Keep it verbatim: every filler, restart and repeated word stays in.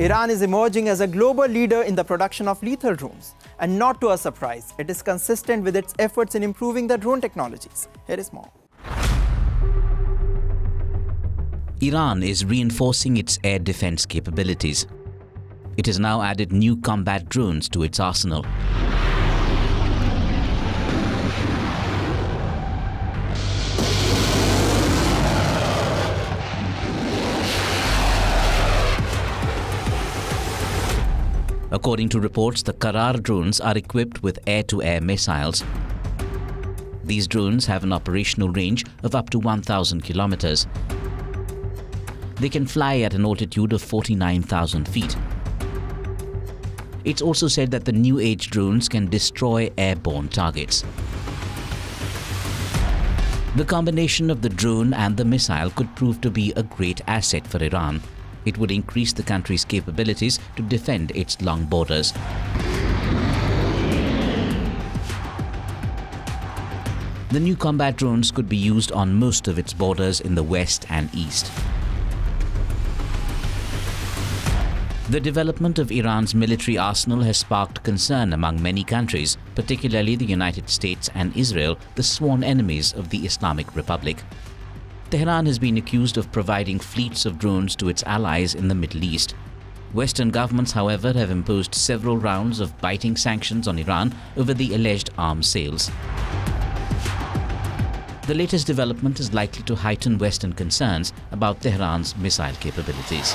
Iran is emerging as a global leader in the production of lethal drones. And not to our surprise, it is consistent with its efforts in improving the drone technologies. Here is more. Iran is reinforcing its air defense capabilities. It has now added new combat drones to its arsenal. According to reports, the Karar drones are equipped with air-to-air missiles. These drones have an operational range of up to one thousand kilometers. They can fly at an altitude of forty-nine thousand feet. It's also said that the new-age drones can destroy airborne targets. The combination of the drone and the missile could prove to be a great asset for Iran. It would increase the country's capabilities to defend its long borders. The new combat drones could be used on most of its borders in the west and east. The development of Iran's military arsenal has sparked concern among many countries, particularly the United States and Israel, the sworn enemies of the Islamic Republic. Tehran has been accused of providing fleets of drones to its allies in the Middle East. Western governments, however, have imposed several rounds of biting sanctions on Iran over the alleged arms sales. The latest development is likely to heighten Western concerns about Tehran's missile capabilities.